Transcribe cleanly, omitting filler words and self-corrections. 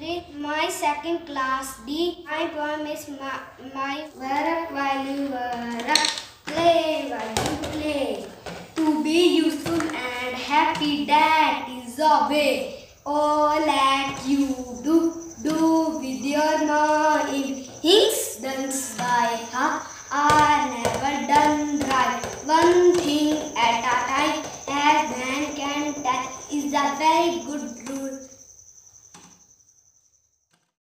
read my second class D. My poem is my work while you work. Play while you play. To be useful and happy, that is the way. All that you do with your mind. Things done by heart are never done right. One thing at a time, as man can tell, is a very good